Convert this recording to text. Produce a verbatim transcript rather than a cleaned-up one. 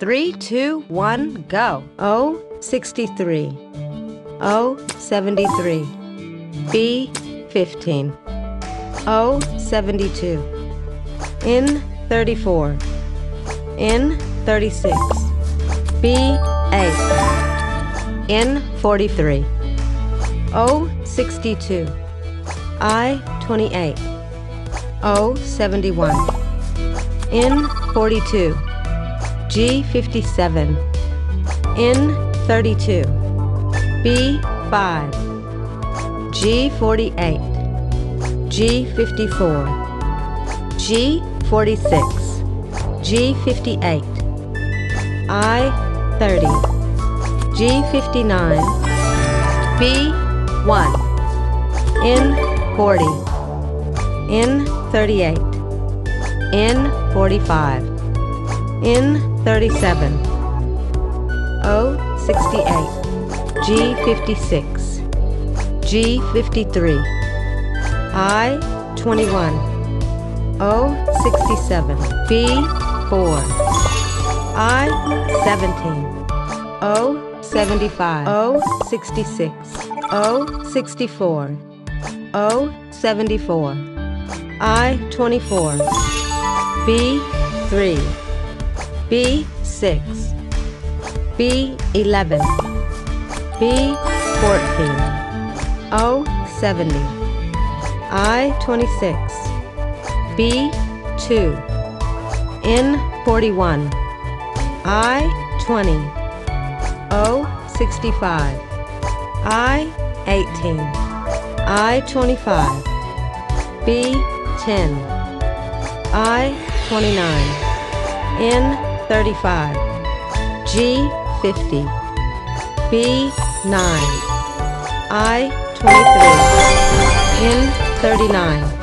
Three, two, one, go. O, sixty-three. O, seventy-three. B, fifteen. O, seventy-two. N, thirty-four. N, thirty-six. B, eight. N, forty-three. O, sixty-two. I, twenty-eight. O, seventy-one. N, forty-two. G, fifty-seven. N, thirty-two. B, five. G, forty-eight. G, fifty-four. G, forty-six. G, fifty-eight. I, thirty. G, fifty-nine. B, one. N, forty. N, thirty-eight. N, forty-five. N, thirty-seven. O, sixty-eight. G, fifty-six. G, fifty-three. I, twenty-one. O, sixty-seven. B, four. I, seventeen. O, seventy-five. O, sixty-six. O, sixty-four. O, seventy-four. I, twenty-four. B, three. B, six. B, eleven. B, fourteen. O, seventy. I, twenty-six. B, two. N, forty-one. I, twenty. O, sixty-five. I, eighteen. I, twenty-five. B, ten. I, twenty-nine. N, thirty-five. G, fifty. B, nine. I, twenty-three. N, thirty-nine.